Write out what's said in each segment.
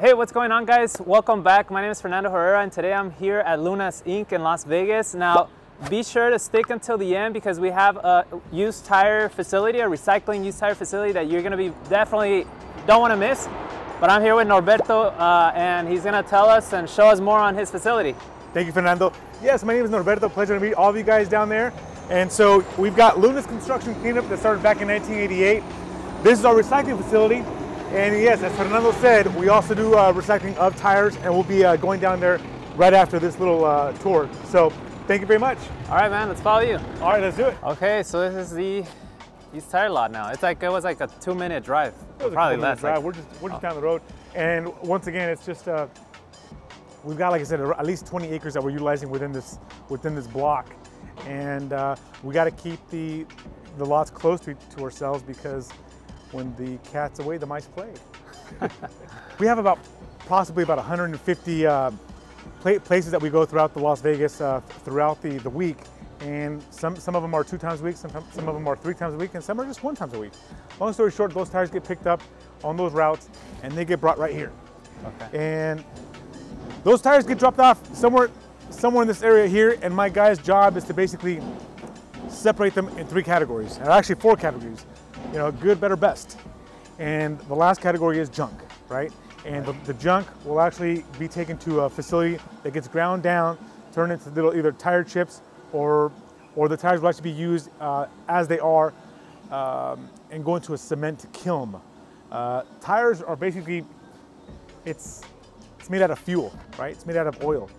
Hey, what's going on, guys? Welcome back. My name is Fernando Herrera, and today I'm here at Lunas Inc. in Las Vegas. Now, be sure to stick until the end because we have a used tire facility, a recycling used tire facility that you're going to be definitely don't want to miss. But I'm here with Norberto, and he's going to tell us and show us more on his facility. Thank you, Fernando. Yes, my name is Norberto. Pleasure to meet all of you guys down there. And so we've got Lunas Construction Cleanup that started back in 1988. This is our recycling facility. And yes, as Fernando said, we also do recycling of tires, and we'll be going down there right after this little tour. So thank you very much. All right, man, let's follow you. All right, let's do it. Okay, so this is the East Tire lot now. It's like, it was like a 2-minute drive, probably less. Like, we're just down the road. And once again, it's just, we've got, like I said, at least 20 acres that we're utilizing within this block. And we got to keep the lots close to ourselves, because when the cat's away, the mice play. We have possibly about 150 places that we go throughout the Las Vegas throughout the week. And some of them are 2 times a week, some of them are 3 times a week, and some are just 1 time a week. Long story short, those tires get picked up on those routes, and they get brought right here. Okay. And those tires get dropped off somewhere in this area here, and my guy's job is to basically separate them in 3 categories, or actually 4 categories. You know, good, better, best. And the last category is junk, right? And the junk will actually be taken to a facility that gets ground down, turned into little either tire chips or the tires will actually be used as they are and go into a cement kiln. Tires are basically, it's made out of fuel, right? It's made out of oil.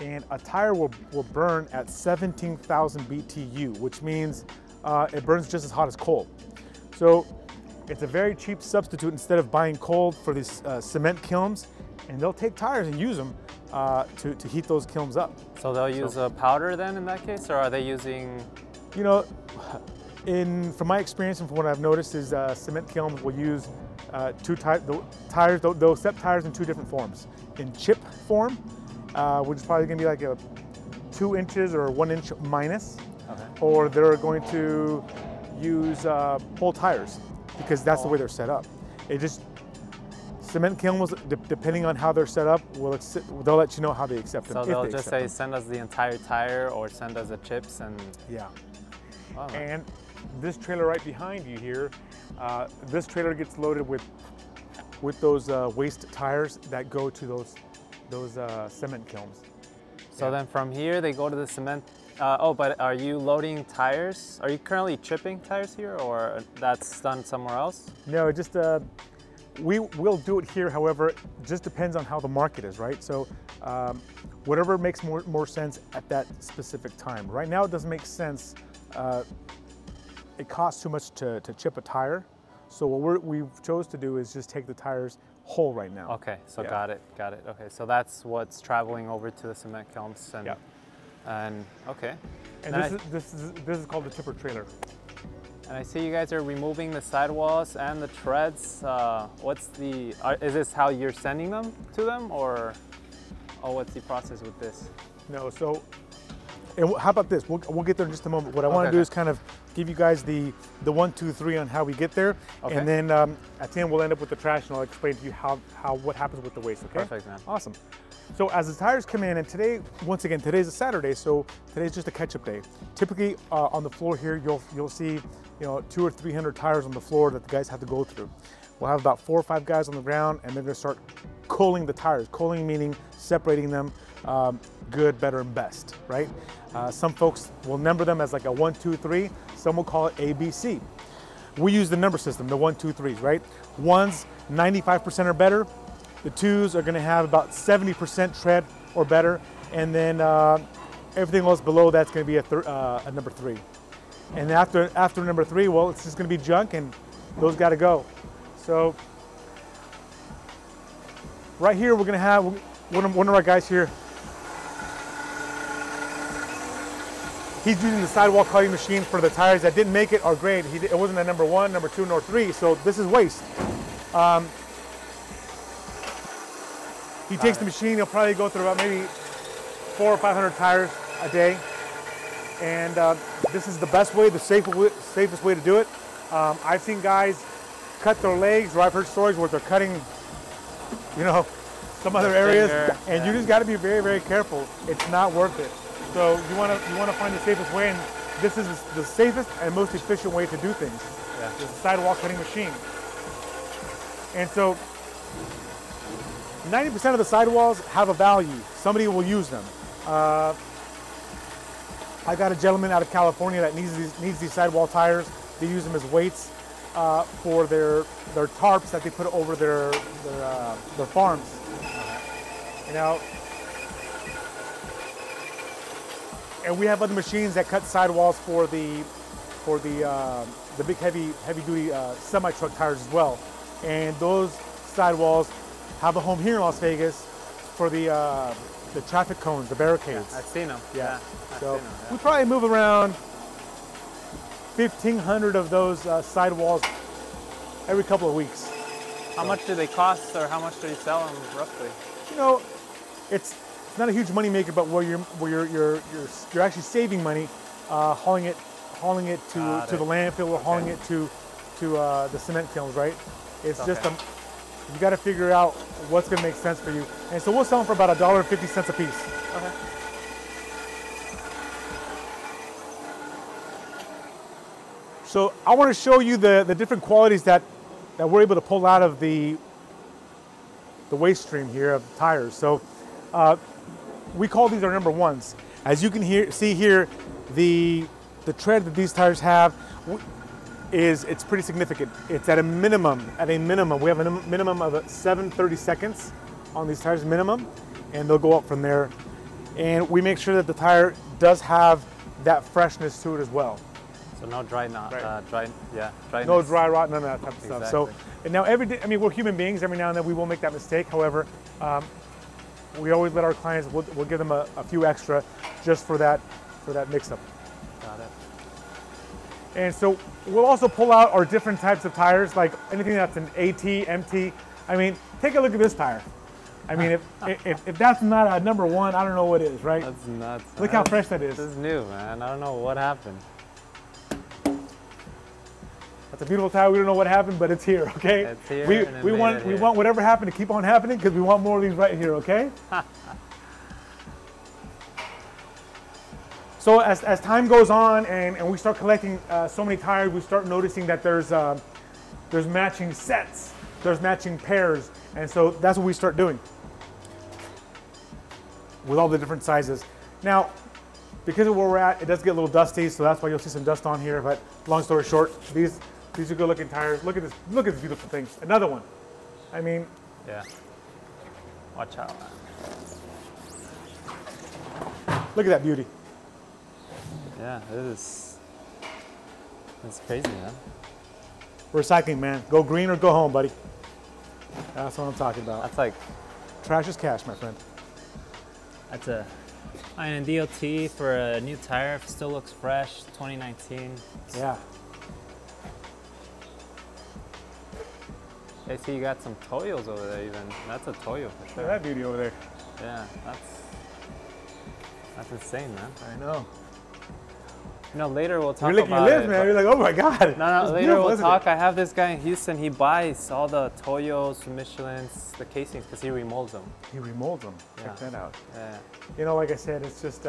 And a tire will burn at 17,000 BTU, which means it burns just as hot as coal. So it's a very cheap substitute. Instead of buying coal for these cement kilns, and they'll take tires and use them to heat those kilns up. So they'll use a powder then in that case, or are they using? You know, from my experience and from what I've noticed is cement kilns will use two tires. They'll set tires in 2 different forms. In chip form, which is probably going to be like a 2 inches or 1 inch minus, okay. Or they're going to use whole tires, because that's the way they're set up. It just, cement kilns, depending on how they're set up, they'll let you know how they accept them. So they'll just say, send us the entire tire or send us the chips and... Yeah. Wow. And this trailer right behind you here, this trailer gets loaded with those waste tires that go to those cement kilns. So then from here, they go to the cement. But are you loading tires? Are you currently chipping tires here, or that's done somewhere else? No, just we will do it here. However, it just depends on how the market is, right? So whatever makes more sense at that specific time. Right now, it doesn't make sense. It costs too much to chip a tire. So what we've chose to do is just take the tires whole right now. Okay, so yeah. Got it. Okay, so that's what's traveling over to the cement kilns and. Yeah. And this is called the tipper trailer. And I see you guys are removing the sidewalls and the treads. Is this how you're sending them to them, or what's the process with this? No, so, and how about this? We'll get there in just a moment. What I want to do is kind of give you guys the 1, 2, 3 on how we get there, and then at the end we'll end up with the trash, and I'll explain to you what happens with the waste. Okay. Perfect, man. Awesome. So as the tires come in, and today, once again, today's a Saturday, so today's just a catch-up day. Typically on the floor here, you'll see, you know, 200 or 300 tires on the floor that the guys have to go through. We'll have about 4 or 5 guys on the ground, and they're gonna start culling the tires. Culling meaning separating them, good, better, and best, right? Some folks will number them as like a 1, 2, 3. Some will call it A, B, C. We use the number system, the 1, 2, 3s, right? 1s, 95% or better. The 2s are gonna have about 70% tread or better, and then everything else below that's gonna be a number 3. And after number 3, well, it's just gonna be junk, and those gotta go. So right here, we're gonna have one of our guys here. He's using the sidewall cutting machine for the tires that didn't make it or grade. It wasn't a number 1, number 2, nor 3, so this is waste. He takes the machine, he'll probably go through about maybe 400 or 500 tires a day. And this is the best way, the safest way to do it. I've seen guys cut their legs, or I've heard stories where they're cutting, you know, some other areas, and you just got to be very, very careful. It's not worth it. So you want to find the safest way, and this is the safest and most efficient way to do things. Yeah. It's a sidewalk cutting machine. And so 90% of the sidewalls have a value. Somebody will use them. I got a gentleman out of California that needs these sidewall tires. They use them as weights for their tarps that they put over their farms. You know, and we have other machines that cut sidewalls for the big heavy duty semi truck tires as well. And those sidewalls have a home here in Las Vegas for the traffic cones, the barricades. Yeah, I've seen them. Yeah. Yeah. We probably move around 1,500 of those sidewalls every couple of weeks. How much do they cost, or how much do you sell them roughly? You know, it's not a huge money maker, but where you're actually saving money, hauling it to the landfill, or hauling it to the cement kilns, right? It's just you got to figure out what's going to make sense for you. And so we'll sell them for about $1.50 a piece. Okay. So I want to show you the different qualities that we're able to pull out of the waste stream here of the tires. So we call these our number ones. As you can see here, the tread that these tires have, it's pretty significant. It's at a minimum, we have a minimum of 7/32 on these tires minimum, and they'll go up from there. And we make sure that the tire does have that freshness to it as well. So no dry knot, dryness. No dry rot, none of that type of stuff. So, and now every day, I mean, we're human beings. Every now and then we will make that mistake. However, we always let our clients, we'll give them a few extra just for that mix-up. Got it. And so we'll also pull out our different types of tires, like anything that's an AT, MT. I mean, take a look at this tire. I mean, if that's not a number one, I don't know what is, right? That's nuts. Look how fresh that is. This is new, man. I don't know what happened. That's a beautiful tire. We don't know what happened, but it's here, okay? It's here. We want whatever happened to keep on happening, because we want more of these right here, okay? So as time goes on and we start collecting so many tires, we start noticing that there's matching sets, there's matching pairs, and so that's what we start doing with all the different sizes. Now, because of where we're at, it does get a little dusty, so that's why you'll see some dust on here, but long story short, these are good looking tires. Look at these beautiful things. Another one. I mean. Yeah. Watch out. Look at that beauty. Yeah, it's crazy, man. Recycling, man. Go green or go home, buddy. That's what I'm talking about. That's like... Trash is cash, my friend. That's a INDOT for a new tire. It still looks fresh, 2019. Yeah. Hey, see, you got some Toyos over there even. That's a Toyo for sure. Look at that beauty over there. Yeah, that's insane, man. I know. No, later we'll talk about it. Man. You're like, oh my God. No, later we'll talk. I have this guy in Houston. He buys all the Toyos, Michelins, the casings, because he remolds them. He remolds them. Yeah. Check that out. Yeah. You know, like I said, it's just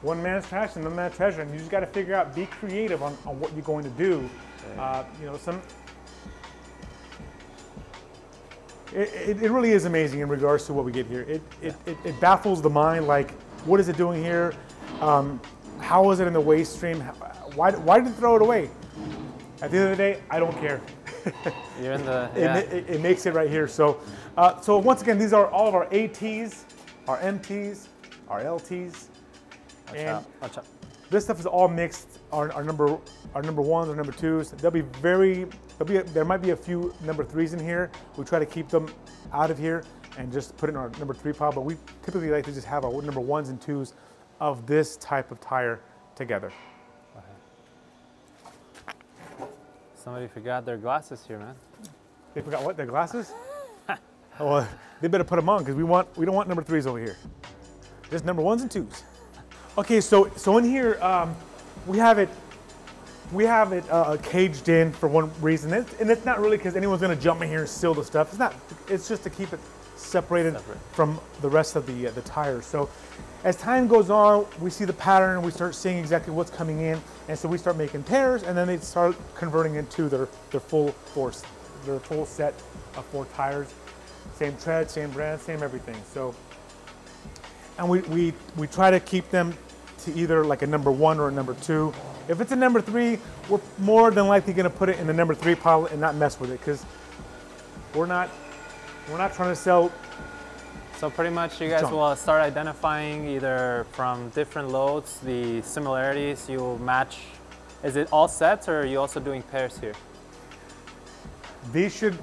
one man's trash and one man's treasure. And you just got to figure out, be creative on what you're going to do. Yeah. You know, It really is amazing in regards to what we get here. It baffles the mind. Like, what is it doing here? How is it in the waste stream? Why did you throw it away? At the end of the day, I don't care. You're in the, yeah. It makes it right here. So, so once again, these are all of our ATs, our MTs, our LTs. Watch out. This stuff is all mixed. Our number ones, our number twos. There might be a few number threes in here. We try to keep them out of here and just put it in our number three pile. But we typically like to just have our number ones and twos of this type of tire together. Somebody forgot their glasses here, man. They forgot what? Their glasses? Well, they better put them on, because we don't want number threes over here. Just number ones and twos. Okay, so in here we have it caged in for one reason, and it's not really because anyone's going to jump in here and steal the stuff. It's just to keep it separated from the rest of the tires. So as time goes on, we see the pattern, we start seeing exactly what's coming in, and so we start making pairs, and then they start converting into their full force, their full set of 4 tires, same tread, same brand, same everything. So, and we try to keep them to either like a number 1 or a number 2. If it's a number 3, we're more than likely gonna put it in the number 3 pile and not mess with it, because we're not trying to sell. So pretty much you guys will start identifying either from different loads, the similarities you'll match. Is it all sets or are you also doing pairs here? These should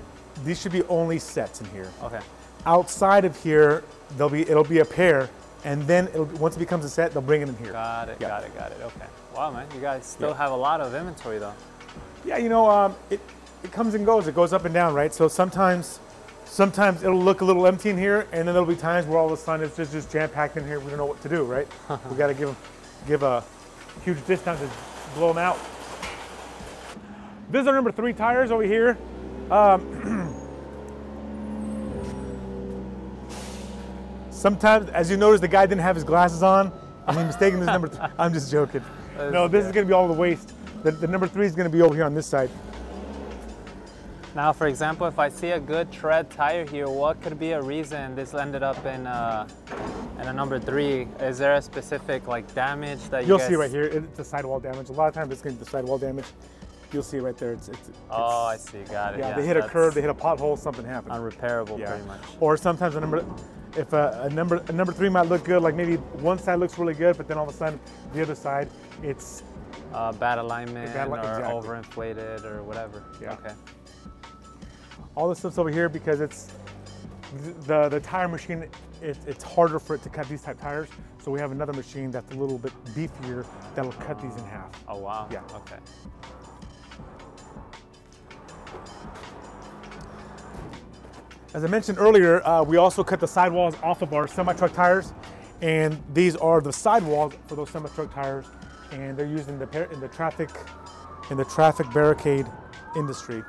be only sets in here. Okay. Outside of here, it'll be a pair, and then once it becomes a set, they'll bring it in here. Got it, yeah. got it. Okay. Wow, man, you guys still have a lot of inventory though. Yeah, you know, it comes and goes. It goes up and down, right? So sometimes it'll look a little empty in here, and then there'll be times where all of a sudden it's just jam-packed in here. We don't know what to do, right? We got to give a huge discount to blow them out. This is our number 3 tires over here. Sometimes, as you notice, the guy didn't have his glasses on. I mean, mistaking this number. I'm just joking. No, this is going to be all the waste. The number 3 is going to be over here on this side. Now, for example, if I see a good tread tire here, what could be a reason this ended up in a number 3? Is there a specific like damage that you'll see right here? It's a sidewall damage. A lot of times it's going to be the sidewall damage. You'll see right there. Oh, I see. Got it. Yeah, they hit a curve, they hit a pothole, something happened. Unrepairable, pretty much. Or sometimes a number three might look good. Like maybe one side looks really good, but then all of a sudden the other side, it's bad alignment, or overinflated, or whatever. Yeah. Okay. All this stuff's over here because it's the tire machine. It's harder for it to cut these type tires, so we have another machine that's a little bit beefier that'll cut these in half. Oh wow! Yeah. Okay. As I mentioned earlier, we also cut the sidewalls off of our semi-truck tires, and these are the sidewalls for those semi-truck tires, and they're used in the traffic barricade industry.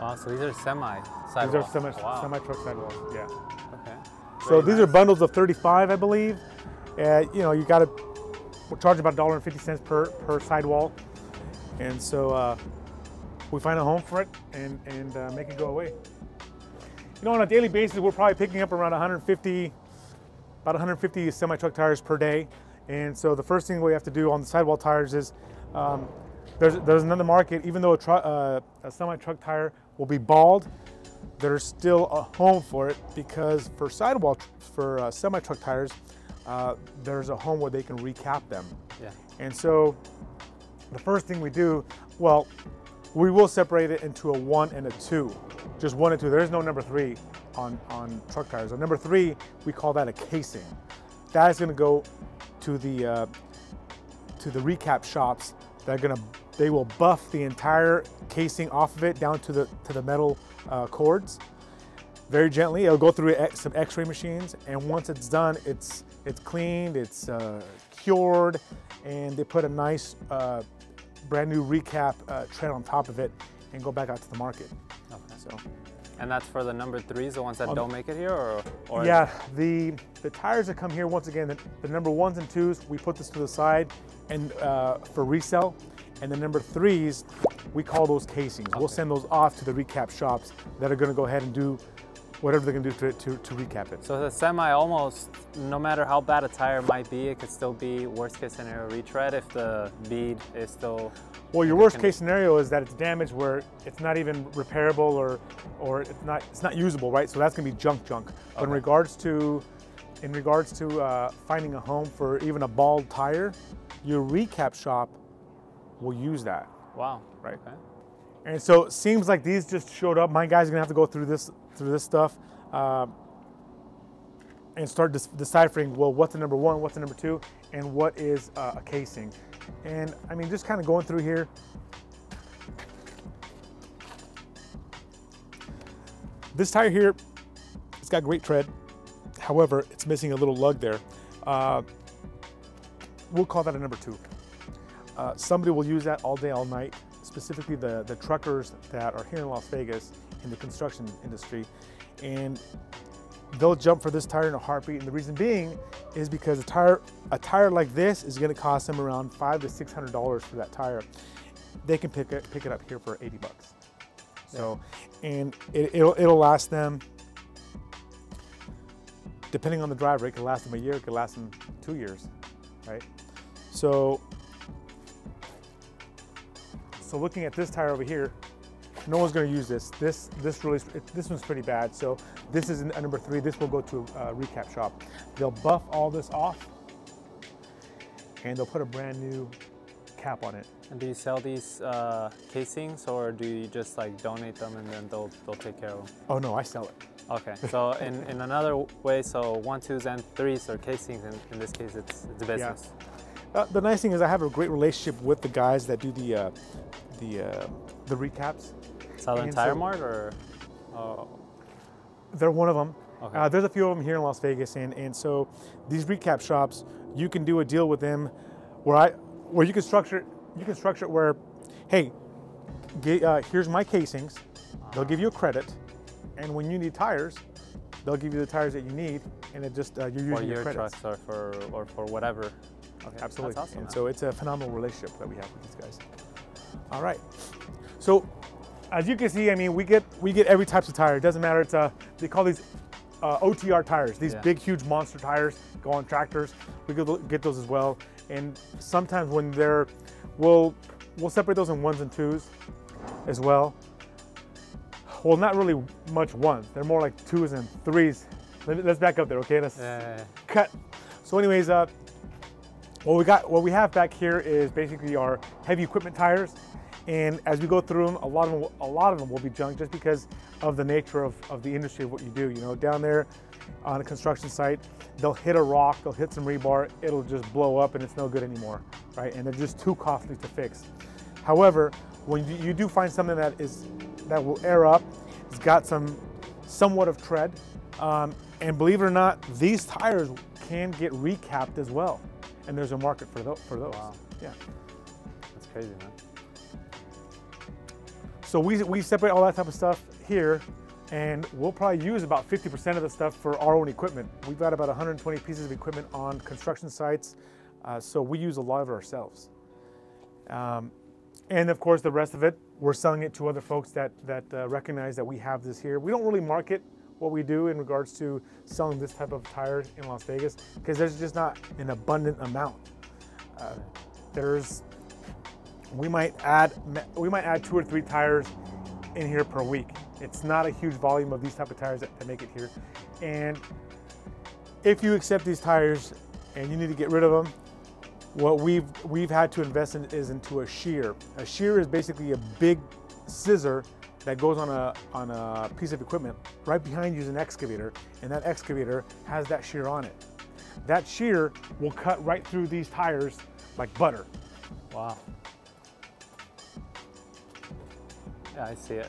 Oh, so these are semi-sidewalls. These are semi-truck sidewalls, yeah. Okay. So these are bundles of 35, I believe. You know, you got to charge about $1.50 per sidewall. And so we find a home for it and make it go away. You know, on a daily basis, we're probably picking up around about 150 semi-truck tires per day. And so the first thing we have to do on the sidewall tires is, there's another market, even though a semi-truck tire will be bald, there's still a home for it, because for semi-truck tires, there's a home where they can recap them. Yeah. And so the first thing we do, well, we will separate it into a 1 and a 2, just 1 and 2. There is no number 3 on truck tires. A number 3, we call that a casing. That is going to go to the recap shops. They will buff the entire casing off of it down to the metal cords very gently. It'll go through some X-ray machines, and once it's done, it's cleaned, it's cured, and they put a nice brand new recap tread on top of it and go back out to the market. Okay. So, and that's for the number 3s, the ones that don't make it here, or yeah, the tires that come here, once again, the number 1s and 2s, we put this to the side and for resale, and the number 3s, we call those casings. Okay. We'll send those off to the recap shops that are going to go ahead and do whatever they're going to do to recap it. So the semi, almost no matter how bad a tire might be, it could still be worst case scenario retread if the bead is still. Well, your worst case scenario is that it's damaged where it's not even repairable or it's not usable, right? So that's going to be junk. Okay. But in regards to finding a home for even a bald tire, your recap shop will use that. Wow. Right. Okay. And so it seems like these just showed up. My guys are gonna have to go through this stuff and start deciphering, well, what's a number 1, what's a number 2, and what is a casing. And I mean, just kind of going through here. This tire here, it's got great tread. However, it's missing a little lug there. We'll call that a number 2. Somebody will use that all day, all night, specifically the truckers that are here in Las Vegas in the construction industry. And they'll jump for this tire in a heartbeat. And the reason being is because a tire like this is gonna cost them around $500 to $600 for that tire. They can pick it up here for 80 bucks. So, and it'll last them, depending on the driver, it could last them a year, it could last them 2 years, right? So looking at this tire over here, no one's gonna use this. This one's pretty bad. So this is a number 3. This will go to a recap shop. They'll buff all this off and they'll put a brand new cap on it. And do you sell these casings, or do you just like donate them and then they'll take care of them? Oh no, I sell it. Okay, so in another way, so 1, 2s, and 3s are casings, and in this case it's business. Yeah. The nice thing is I have a great relationship with the guys that do the recaps. Southern Tire Mart, or? Oh. They're one of them. Okay. There's a few of them here in Las Vegas, and so these recap shops, you can do a deal with them where you can structure it where, hey, here's my casings, they'll give you a credit, and when you need tires, they'll give you the tires that you need, and it just you're using your credits. For your trust, or for whatever. Okay, absolutely. That's awesome, and so it's a phenomenal relationship that we have with these guys. All right. So, as you can see, I mean, we get every type of tire. It doesn't matter. It's they call these OTR tires. These big, huge monster tires go on tractors. We get those as well. And sometimes when they're, we'll separate those in 1s and 2s as well. Well, not really much 1s. They're more like 2s and 3s. Let's back up there, okay? Let's cut. So anyways, what we have back here is basically our heavy equipment tires. And as we go through them, a lot of them will be junk just because of the nature of the industry of what you do. You know, down there on a construction site, they'll hit a rock, they'll hit some rebar, it'll just blow up and it's no good anymore, right? And they're just too costly to fix. However, when you do find something that will air up, it's got somewhat of tread, and believe it or not, these tires can get recapped as well, and there's a market for those. Wow. Yeah, that's crazy, man. So we separate all that type of stuff here, and we'll probably use about 50% of the stuff for our own equipment. We've got about 120 pieces of equipment on construction sites, so we use a lot of it ourselves. And of course, the rest of it, we're selling it to other folks that recognize that we have this here. We don't really market what we do in regards to selling this type of tire in Las Vegas because there's just not an abundant amount. We might add 2 or 3 tires in here per week. It's not a huge volume of these type of tires that make it here. And if you accept these tires and you need to get rid of them, what we've had to invest in is into a shear. A shear is basically a big scissor that goes on a piece of equipment. Right behind you is an excavator, and that excavator has that shear on it. That shear will cut right through these tires like butter. Wow. Yeah, I see it.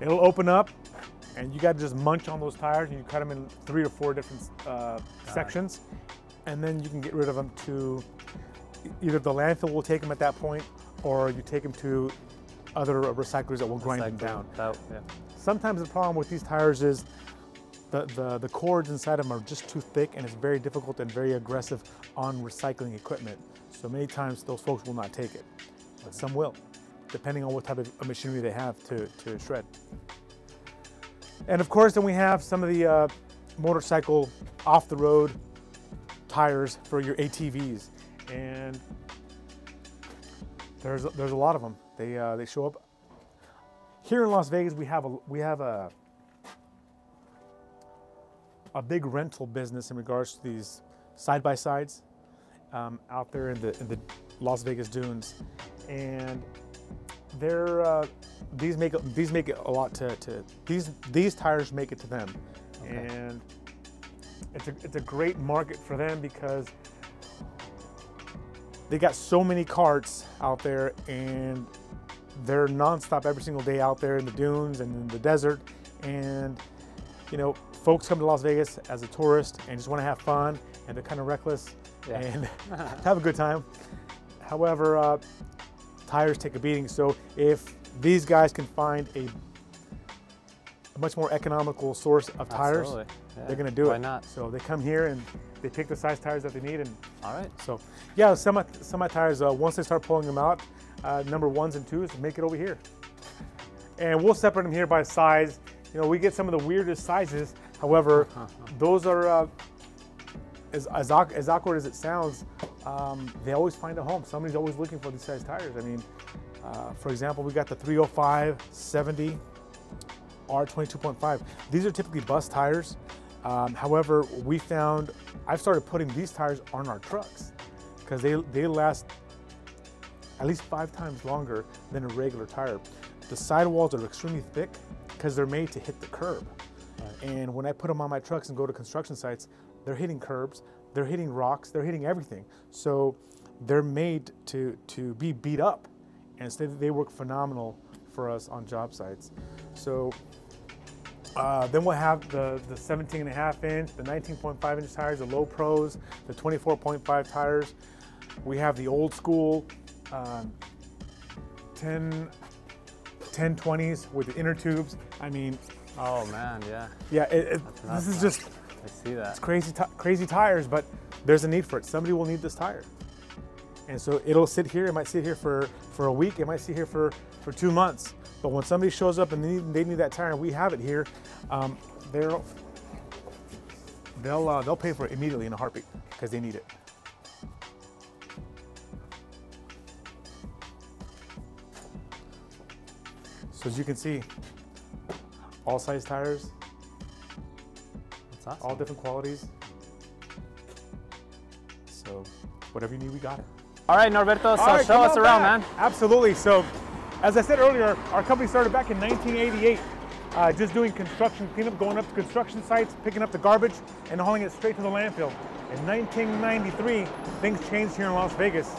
It'll open up, and you got to just munch on those tires, and you cut them in 3 or 4 different sections, and then you can get rid of them to either the landfill will take them at that point, or you take them to other recyclers that will grind them down. Sometimes the problem with these tires is the cords inside of them are just too thick, and it's very difficult and very aggressive on recycling equipment. So many times those folks will not take it, but some will, depending on what type of machinery they have to shred. And of course, then we have some of the motorcycle off-the-road tires for your ATVs. And there's a lot of them. They show up here in Las Vegas. We have a big rental business in regards to these side-by-sides out there in the Las Vegas dunes, and these tires make it to them. Okay. And it's a great market for them because they got so many carts out there, and they're nonstop every single day out there in the dunes and in the desert. And you know, folks come to Las Vegas as a tourist and just want to have fun, and they're kind of reckless and have a good time. However, tires take a beating. So if these guys can find a a much more economical source of tires, yeah, they're going to do it. Why not? So they come here and they pick the size tires that they need. And all right. So yeah, semi tires, once they start pulling them out, number 1s and 2s, make it over here. And we'll separate them here by size. You know, we get some of the weirdest sizes. However, those are, as awkward as it sounds, they always find a home. Somebody's always looking for these size tires. I mean, for example, we got the 305, 70, R22.5. These are typically bus tires. However, we found, I've started putting these tires on our trucks because they last at least 5 times longer than a regular tire. The sidewalls are extremely thick because they're made to hit the curb. Right. And when I put them on my trucks and go to construction sites, they're hitting curbs, they're hitting rocks, they're hitting everything. So they're made to be beat up. And instead, they work phenomenal for us on job sites. So then we'll have the 17.5-inch, the 19.5-inch tires, the low pros, the 24.5 tires. We have the old school 1020s with the inner tubes. I mean, oh man, yeah. Yeah, this is just, I see that. It's crazy tires, but there's a need for it. Somebody will need this tire. And so it'll sit here, it might sit here for a week, it might sit here for 2 months. But when somebody shows up and they need that tire and we have it here, they'll pay for it immediately in a heartbeat because they need it. So as you can see, all size tires, that's awesome. All different qualities. So whatever you need, we got it. All right, Norberto, so show us around, man. Absolutely. So as I said earlier, our company started back in 1988, just doing construction cleanup, going up to construction sites, picking up the garbage and hauling it straight to the landfill. In 1993, things changed here in Las Vegas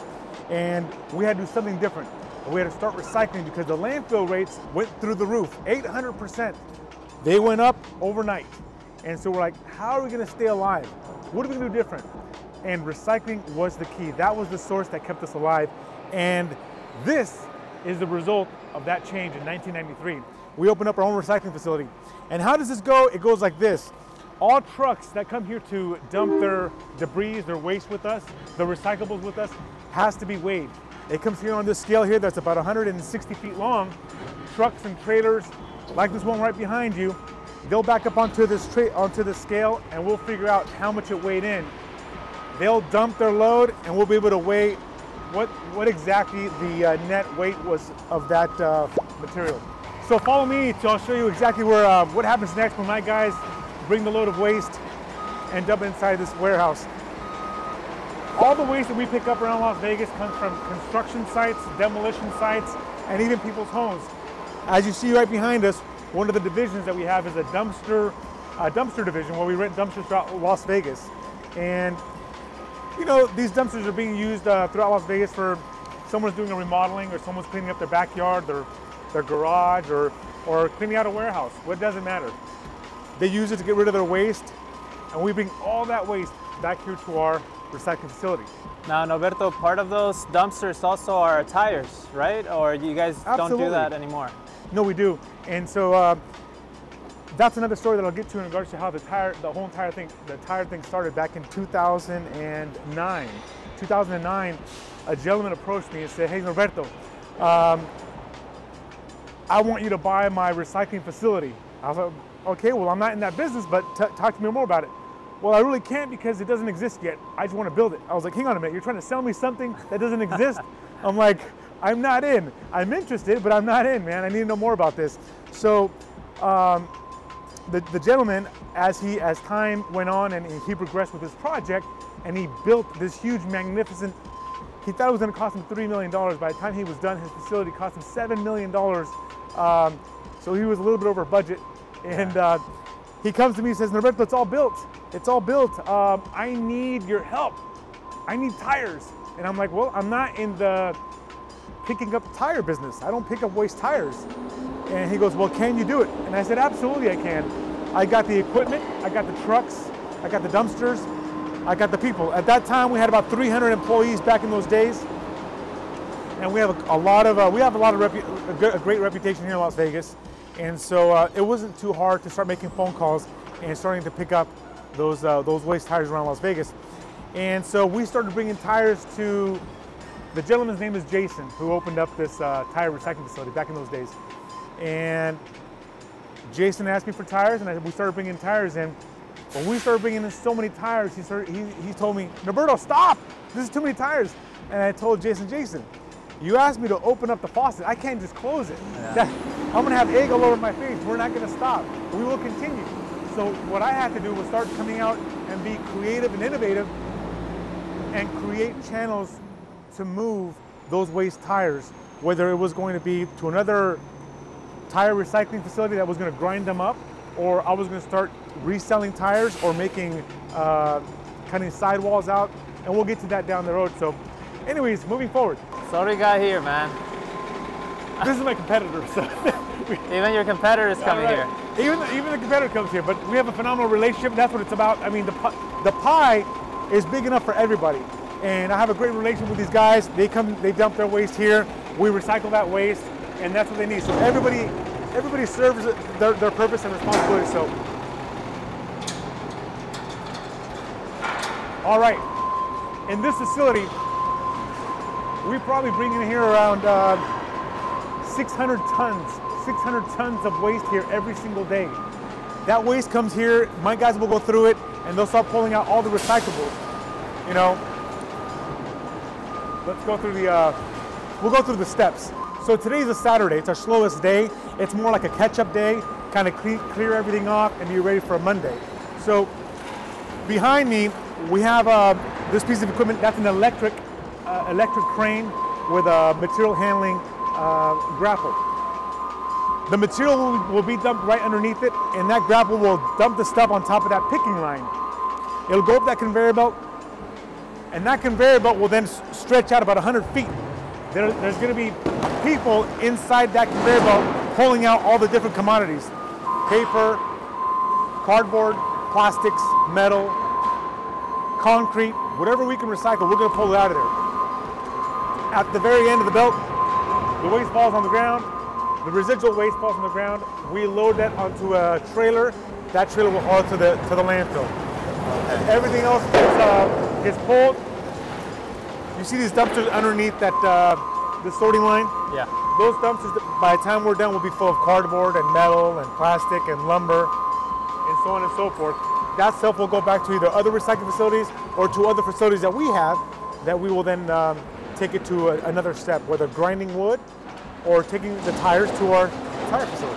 and we had to do something different. We had to start recycling because the landfill rates went through the roof, 800%. They went up overnight. And so we're like, how are we gonna stay alive? What are we gonna do different? And recycling was the key. That was the source that kept us alive. And this is the result of that change in 1993. We opened up our own recycling facility. And how does this go? It goes like this. All trucks that come here to dump their debris, their waste with us, their recyclables with us, has to be weighed. It comes here on this scale here that's about 160 feet long. Trucks and trailers, like this one right behind you, they'll back up onto this scale and we'll figure out how much it weighed in. They'll dump their load and we'll be able to weigh what exactly the net weight was of that material. So follow me, so I'll show you exactly where what happens next when my guys bring the load of waste and dump it inside this warehouse. All the waste that we pick up around Las Vegas comes from construction sites, demolition sites, and even people's homes. As you see right behind us, one of the divisions that we have is a dumpster division where we rent dumpsters throughout Las Vegas. And you know, these dumpsters are being used throughout Las Vegas for someone's doing a remodeling or someone's cleaning up their backyard, their garage, or cleaning out a warehouse. Well, it doesn't matter. They use it to get rid of their waste, and we bring all that waste back here to our recycling facility. Now, Norberto, part of those dumpsters also are tires, right? Or you guys Absolutely. Don't do that anymore? No, we do. And so that's another story that I'll get to in regards to how the whole entire thing started back in 2009. 2009, a gentleman approached me and said, "Hey, Norberto, I want you to buy my recycling facility." I was like, "Okay, well, I'm not in that business, but talk to me more about it." "Well, I really can't because it doesn't exist yet. I just want to build it." I was like, "Hang on a minute, you're trying to sell me something that doesn't exist?" I'm like, "I'm not in. I'm interested, but I'm not in, man. I need to know more about this." So the gentleman, as time went on and he progressed with his project, and he built this huge, magnificent, he thought it was going to cost him $3 million. By the time he was done, his facility cost him $7 million. So he was a little bit over budget. And he comes to me and says, "Norberto, it's all built. It's all built. I need your help. I need tires." And I'm like, "Well, I'm not in the picking up tire business. I don't pick up waste tires." And he goes, "Well, can you do it?" And I said, "Absolutely I can. I got the equipment, I got the trucks, I got the dumpsters, I got the people." At that time, we had about 300 employees back in those days. And we have a great reputation here in Las Vegas. And so it wasn't too hard to start making phone calls and starting to pick up those waste tires around Las Vegas. And so we started bringing tires to, the gentleman's name is Jason, who opened up this tire recycling facility back in those days. And Jason asked me for tires, and we started bringing tires in. When we started bringing in so many tires, he told me, "Norberto, stop, this is too many tires." And I told Jason, "Jason, you asked me to open up the faucet. I can't just close it. Yeah. I'm gonna have egg all over my face. We're not gonna stop, we will continue." So what I had to do was start coming out and be creative and innovative and create channels to move those waste tires, whether it was going to be to another tire recycling facility that was gonna grind them up, or I was gonna start reselling tires or making, cutting sidewalls out, and we'll get to that down the road. So anyways, moving forward. Sorry guy here, man. This is my competitor, so. Even your competitor is coming right here. Even the competitor comes here, but we have a phenomenal relationship. That's what it's about. I mean, the pie is big enough for everybody. And I have a great relationship with these guys. They come, they dump their waste here. We recycle that waste, and that's what they need. So everybody serves their purpose and responsibility, so. All right, in this facility, we probably bring in here around 600 tons of waste here every single day. That waste comes here, my guys will go through it, and they'll start pulling out all the recyclables, you know. Let's go through the, we'll go through the steps. So today's a Saturday, it's our slowest day. It's more like a catch-up day, kind of clear everything off and be ready for a Monday. So behind me, we have this piece of equipment. That's an electric crane with a material handling grapple. The material will be dumped right underneath it, and that grapple will dump the stuff on top of that picking line. It'll go up that conveyor belt, and that conveyor belt will then stretch out about 100 feet. There's gonna be people inside that conveyor belt pulling out all the different commodities. Paper, cardboard, plastics, metal, concrete, whatever we can recycle, we're gonna pull it out of there. At the very end of the belt, the waste falls on the ground, the residual waste falls on the ground, we load that onto a trailer, that trailer will haul it to the landfill. Okay. Everything else gets pulled. You see these dumpsters underneath that the sorting line? Yeah. Those dumpsters, by the time we're done, will be full of cardboard and metal and plastic and lumber and so on and so forth. That stuff will go back to either other recycling facilities or to other facilities that we have that we will then take it to another step, whether grinding wood or taking the tires to our tire facility.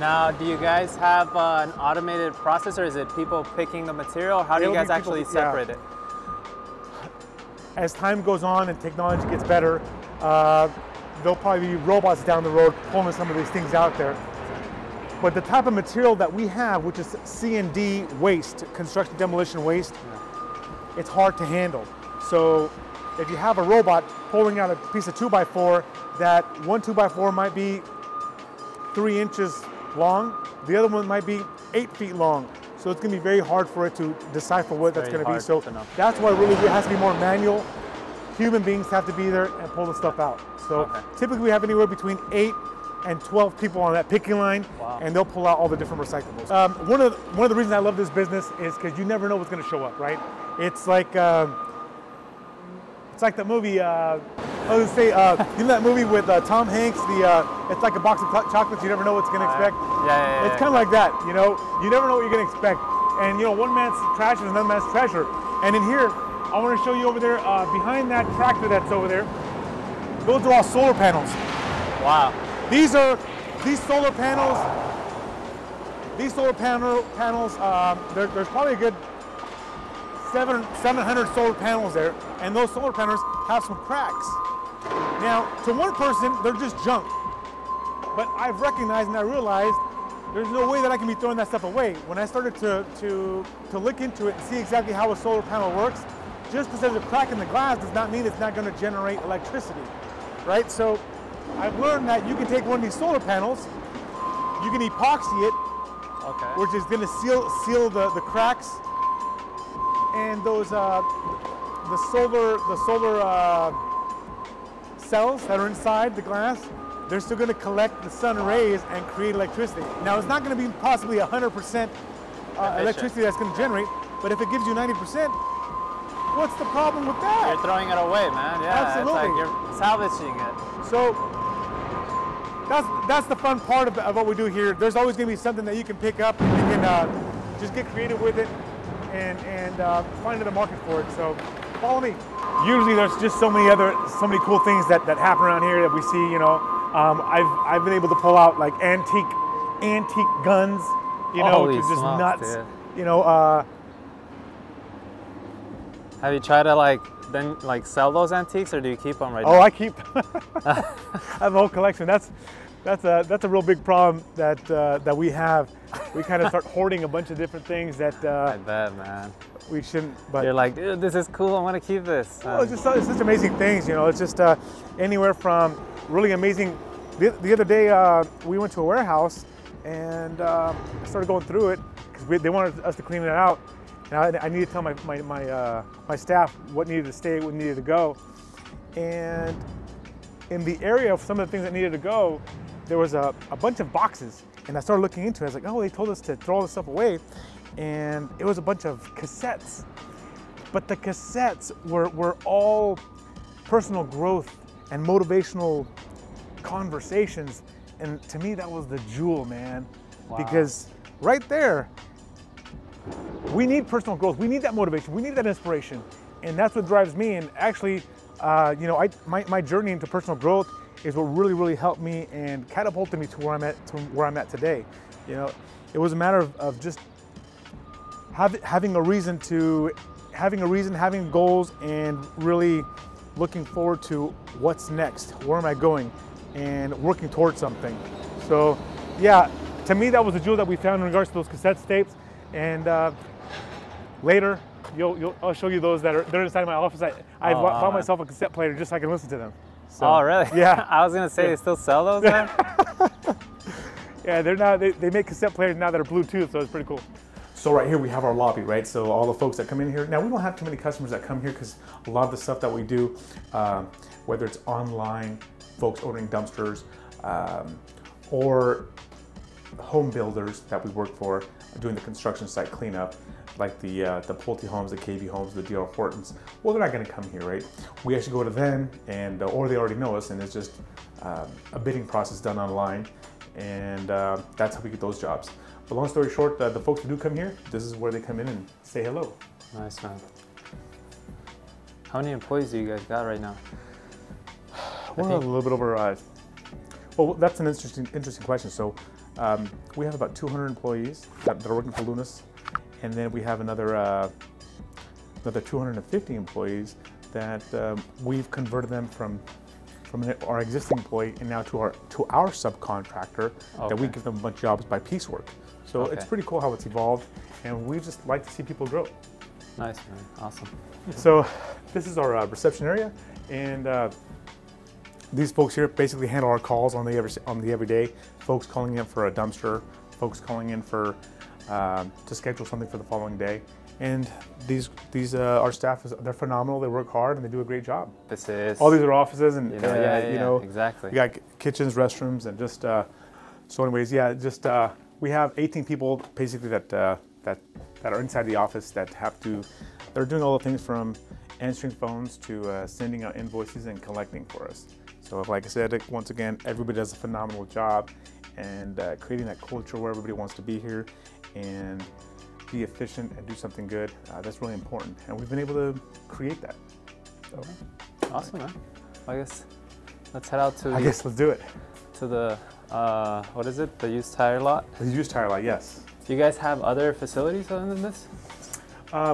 Now, do you guys have an automated process, or is it people picking the material? How do you guys actually separate it? As time goes on and technology gets better, there'll probably be robots down the road pulling some of these things out there. But the type of material that we have, which is C&D waste, construction demolition waste, it's hard to handle. So if you have a robot pulling out a piece of 2x4, that one 2x4 might be 3 inches long, the other one might be 8 feet long. So it's gonna be very hard for it to decipher what that's gonna be. So that's why really it has to be more manual. Human beings have to be there and pull the stuff out. So typically we have anywhere between 8 and 12 people on that picking line, and they'll pull out all the different recyclables. One of the reasons I love this business is because you never know what's gonna show up, right? It's like that movie, I was gonna say, you know that movie with Tom Hanks, it's like a box of chocolates, you never know what you're gonna expect? Yeah, it's kind of like that, you know? You never know what you're gonna expect. And you know, one man's trash is another man's treasure. And in here, I wanna show you over there, behind that tractor that's over there, those are all solar panels. Wow. These solar panels, there's probably a good 700 solar panels there, and those solar panels have some cracks. Now, to one person, they're just junk. But I've recognized and I realized there's no way that I can be throwing that stuff away. When I started to look into it and see exactly how a solar panel works, just because there's a crack in the glass does not mean it's not gonna generate electricity, right? So I've learned that you can take one of these solar panels, you can epoxy it, which is gonna seal the cracks, and those, the solar cells that are inside the glass, they're still going to collect the sun rays and create electricity. Now, it's not going to be possibly 100% electricity that's going to generate, but if it gives you 90%, what's the problem with that? You're throwing it away, man. Yeah, absolutely. It's like you're salvaging it. So that's the fun part of what we do here. There's always going to be something that you can pick up and you can just get creative with it and find another market for it. So follow me. Usually there's just so many cool things that happen around here that we see, you know. I've been able to pull out like antique guns, you know, which is just nuts, dude. You know. Have you tried to like sell those antiques, or do you keep them right now? Oh, I keep them. I have a whole collection. That's a real big problem that we have. We kind of start hoarding a bunch of different things that. I bet, man. We shouldn't. But you're like, dude, this is cool. I want to keep this. Well, it's just amazing things, you know. It's just anywhere from really amazing. The other day we went to a warehouse and started going through it because they wanted us to clean it out. And I needed to tell my staff what needed to stay, what needed to go. And in the area of some of the things that needed to go, there was a bunch of boxes. And I started looking into it. I was like, oh, they told us to throw all this stuff away. And it was a bunch of cassettes. But the cassettes were all personal growth and motivational conversations. And to me, that was the jewel, man. Wow. Because right there, we need personal growth. We need that motivation. We need that inspiration. And that's what drives me. And actually, you know, my journey into personal growth is what really, really helped me and catapulted me to where I'm at today. You know, it was a matter of just having a reason, having goals, and really looking forward to what's next. Where am I going? And working towards something. So yeah, to me, that was the jewel that we found in regards to those cassette tapes. And later, I'll show you those they're inside my office. I bought myself a cassette player just so I can listen to them. So, oh, really? Yeah. I was gonna say they still sell those then. Yeah, they're not. They make cassette players now that are Bluetooth, so it's pretty cool. So right here we have our lobby, right? So all the folks that come in here. Now we don't have too many customers that come here because a lot of the stuff that we do, whether it's online, folks ordering dumpsters, or home builders that we work for, doing the construction site cleanup, like the Pulte Homes, the KV Homes, the D.L. Hortons. Well, they're not going to come here, right? We actually go to them, and or they already know us, and it's just a bidding process done online, and that's how we get those jobs. But long story short, the folks who do come here, this is where they come in and say hello. Nice, man. How many employees do you guys got right now? We're a little bit over. Well, that's an interesting question. So. We have about 200 employees that are working for Lunas, and then we have another 250 employees that we've converted them from our existing employee and now to our subcontractor. Okay. That we give them a bunch of jobs by piecework. So okay. It's pretty cool how it's evolved, and we just like to see people grow. Nice, man. Awesome. So this is our reception area, and these folks here basically handle our calls on the everyday. Folks calling in for a dumpster, folks calling in for to schedule something for the following day. And these our staff, they're phenomenal. They work hard and they do a great job. This is all these are offices, and you know exactly. We got kitchens, restrooms, and just so anyways, yeah. Just we have 18 people basically that are inside the office that have to. They're doing all the things from answering phones to sending out invoices and collecting for us. So like I said, once again, everybody does a phenomenal job and creating that culture where everybody wants to be here and be efficient and do something good. That's really important. And we've been able to create that. So, awesome, man. I guess let's head out to... I guess let's do it. To the, what is it? The used tire lot? The used tire lot, yes. Do you guys have other facilities other than this?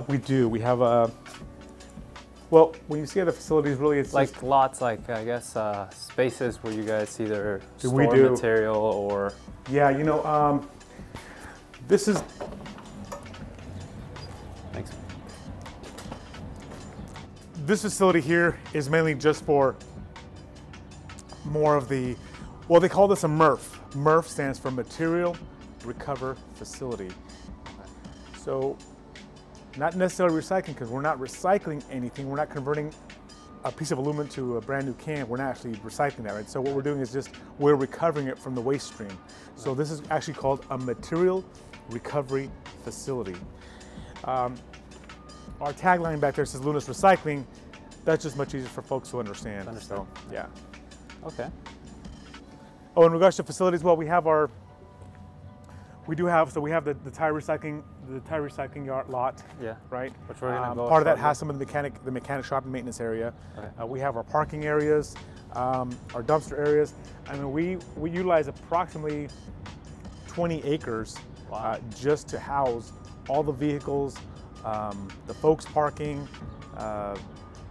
We do. We have a... Well, when you see other facilities, really, it's like just lots, like I guess spaces where you guys either store material or yeah, you know, this is. Thanks. This facility here is mainly just for more of the, well, they call this a MRF. MRF stands for Material Recover Facility. So. Not necessarily recycling because we're not recycling anything. We're not converting a piece of aluminum to a brand new can, we're not actually recycling that, right? So what we're doing is just, we're recovering it from the waste stream. So this is actually called a material recovery facility. Our tagline back there says Lunas Recycling. That's just much easier for folks to understand. So, yeah. Okay. Oh, in regards to facilities, well, we have our, we have the tire recycling, yard lot. Yeah. Right. Which we're gonna go part of that has some of the mechanic shop and maintenance area. Okay. We have our parking areas, our dumpster areas. I mean, we utilize approximately 20 acres just to house all the vehicles, the folks parking,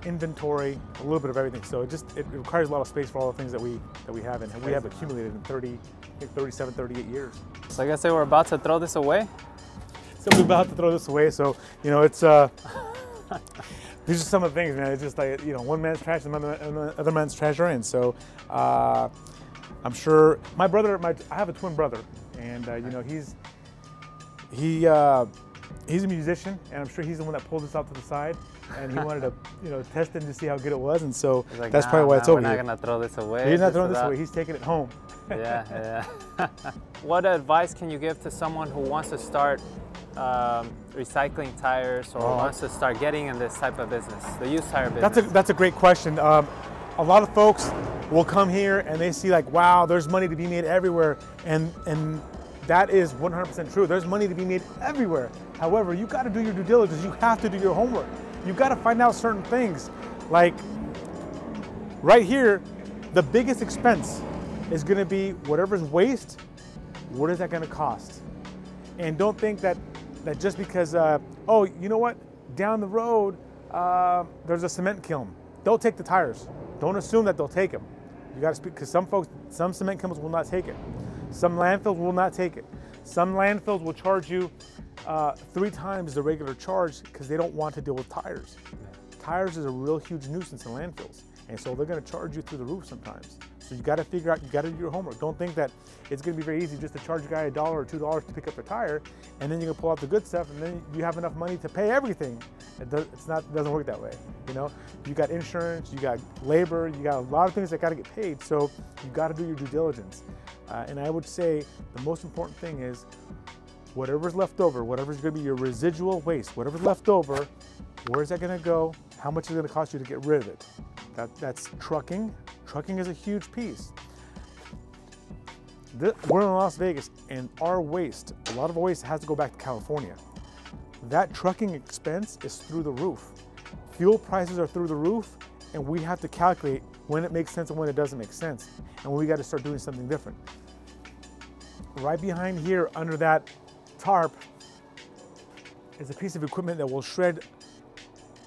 inventory, a little bit of everything. So it just, it requires a lot of space for all the things that we have, and we have accumulated in 37, 38 years. So I guess we're about to throw this away. So we're about to throw this away. So, you know, it's, these are some of the things, man. It's just like, you know, one man's trash and another man's treasure. And so I'm sure my brother, I have a twin brother, and you know, he's a musician, and I'm sure he's the one that pulled this out to the side, and he wanted to, you know, test it to see how good it was, and so like, that's probably why it's over here. We're not gonna throw this away. He's not throwing this away. He's taking it home. Yeah, yeah. What advice can you give to someone who wants to start recycling tires, or wants to start getting in this type of business, the used tire business? That's a great question. A lot of folks will come here and they see like, wow, there's money to be made everywhere, and that is 100% true. There's money to be made everywhere. However, you gotta do your due diligence. You have to do your homework. You gotta find out certain things. Like right here, the biggest expense is gonna be whatever's waste, what is that gonna cost? And don't think that, just because, oh, you know what? Down the road, there's a cement kiln. They'll take the tires. Don't assume that they'll take them. You gotta speak, because some folks, some cement kilns will not take it. Some landfills will not take it. Some landfills will charge you 3 times the regular charge because they don't want to deal with tires. Tires is a real huge nuisance in landfills. And so they're gonna charge you through the roof sometimes. So you gotta figure out, you gotta do your homework. Don't think that it's gonna be very easy just to charge a guy $1 or $2 to pick up a tire, and then you can pull out the good stuff, and then you have enough money to pay everything. It doesn't work that way, you know? You got insurance, you got labor, you got a lot of things that gotta get paid, so you gotta do your due diligence. And I would say the most important thing is whatever's left over, whatever's gonna be your residual waste, whatever's left over, where is that gonna go? How much is it gonna cost you to get rid of it? That's trucking. Trucking is a huge piece. We're in Las Vegas, and our waste, a lot of our waste has to go back to California. That trucking expense is through the roof. Fuel prices are through the roof, and we have to calculate when it makes sense and when it doesn't make sense. And we gotta start doing something different. Right behind here under that tarp is a piece of equipment that will shred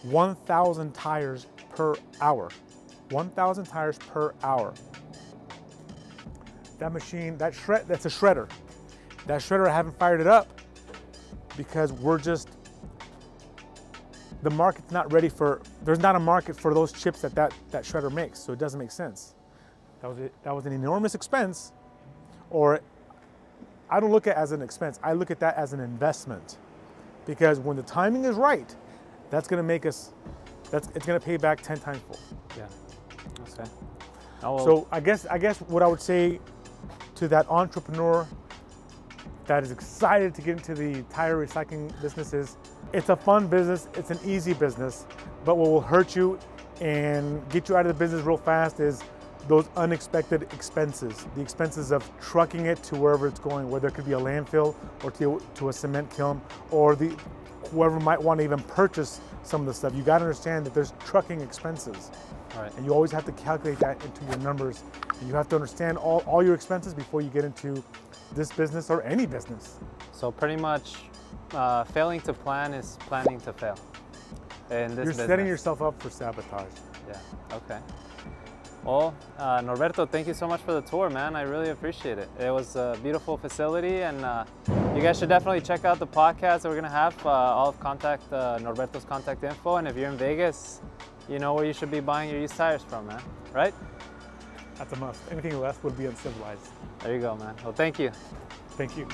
1,000 tires per hour. 1,000 tires per hour. That machine, that's a shredder. That shredder, I haven't fired it up because we're just, the market's not ready for, there's not a market for those chips that that shredder makes, so it doesn't make sense. That was an enormous expense, or I don't look at it as an expense, I look at that as an investment. Because when the timing is right, that's gonna make us, it's gonna pay back 10 times full. Yeah, okay. So I guess what I would say to that entrepreneur that is excited to get into the tire recycling business is, it's a fun business, it's an easy business, but what will hurt you and get you out of the business real fast is those unexpected expenses. The expenses of trucking it to wherever it's going, whether it could be a landfill or to a cement kiln, or whoever might want to even purchase some of the stuff. You got to understand that there's trucking expenses. All right. And you always have to calculate that into your numbers. And you have to understand all your expenses before you get into this business or any business. So pretty much failing to plan is planning to fail in this business. You're setting yourself up for sabotage. Yeah, okay. Well, Norberto, thank you so much for the tour, man. I really appreciate it. It was a beautiful facility, and you guys should definitely check out the podcast that we're going to have. All of Norberto's contact info, and if you're in Vegas, you know where you should be buying your used tires from, man, right? That's a must. Anything less would be uncivilized. There you go, man. Well, thank you. Thank you.